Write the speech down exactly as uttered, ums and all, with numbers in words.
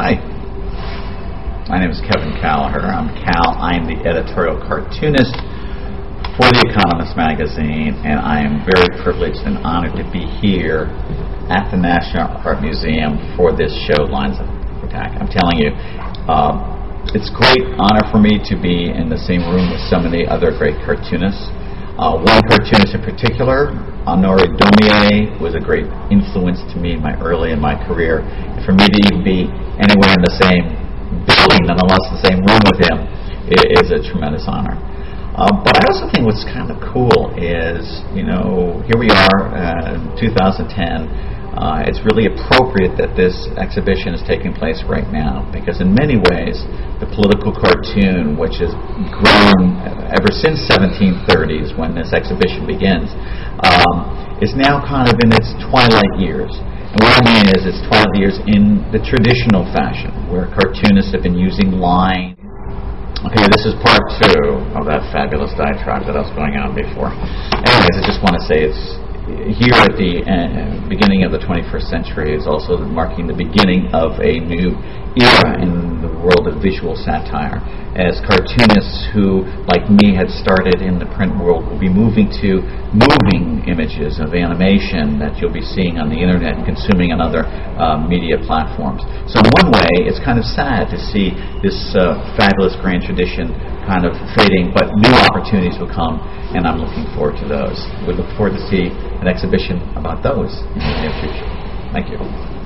Hi, my name is Kevin Callahan. I'm Cal. I'm the editorial cartoonist for The Economist magazine, and I am very privileged and honored to be here at the National Art Museum for this show, Lines of Attack. I'm telling you, um, it's a great honor for me to be in the same room with so many other great cartoonists. Uh, one cartoonist in particular, Honoré Daumier, was a great influence to me in my early in my career. And for me to even be anywhere in the same building, nonetheless the same room with him, is a tremendous honor. Uh, but I also think what's kind of cool is, you know, here we are uh, in two thousand ten. Uh, it's really appropriate that this exhibition is taking place right now, because in many ways the political cartoon, which has grown ever since seventeen thirties when this exhibition begins, um, is now kind of in its twilight years. And what I mean is it's twilight years in the traditional fashion, where cartoonists have been using line. Okay, this is part two of that fabulous diatribe that I was going on before. Anyways, I just want to say it's here at the uh, beginning of the twenty-first century is also marking the beginning of a new era in the world of visual satire, as cartoonists who, like me, had started in the print world will be moving to moving images of animation that you'll be seeing on the internet and consuming on other uh, media platforms. So in one way, it's kind of sad to see this uh, fabulous grand tradition kind of fading, but new opportunities will come, and I'm looking forward to those. We look forward to see an exhibition about those in the near future. Thank you.